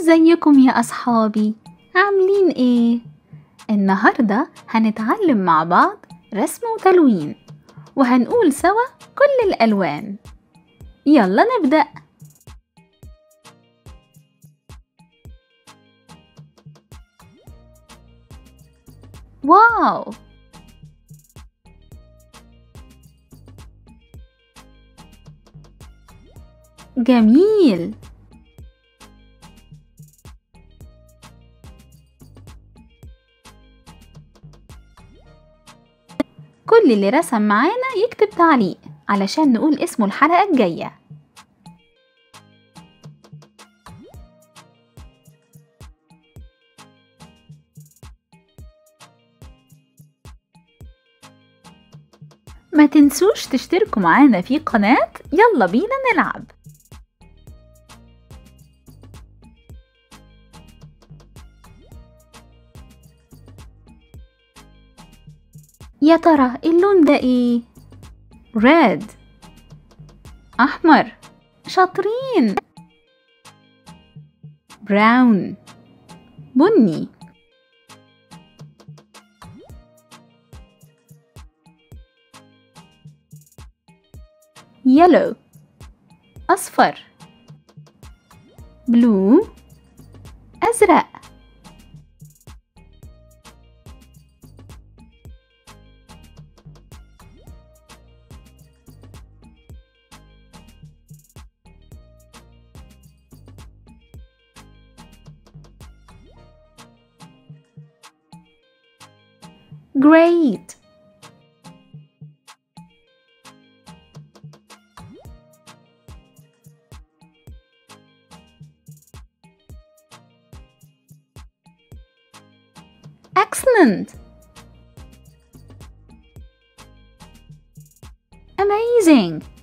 ازيكم يا اصحابي، عاملين ايه؟ النهارده هنتعلم مع بعض رسم وتلوين، وهنقول سوا كل الالوان. يلا نبدأ. واو، جميل. كل اللي رسم معانا يكتب تعليق علشان نقول اسمه الحلقة الجاية. ما تنسوش تشتركوا معانا في قناة يلا بينا نلعب. يا ترى اللون ده ايه؟ ريد، احمر، شاطرين. براون، بني. يلو، اصفر. بلو، ازرق. Great. Excellent. Amazing.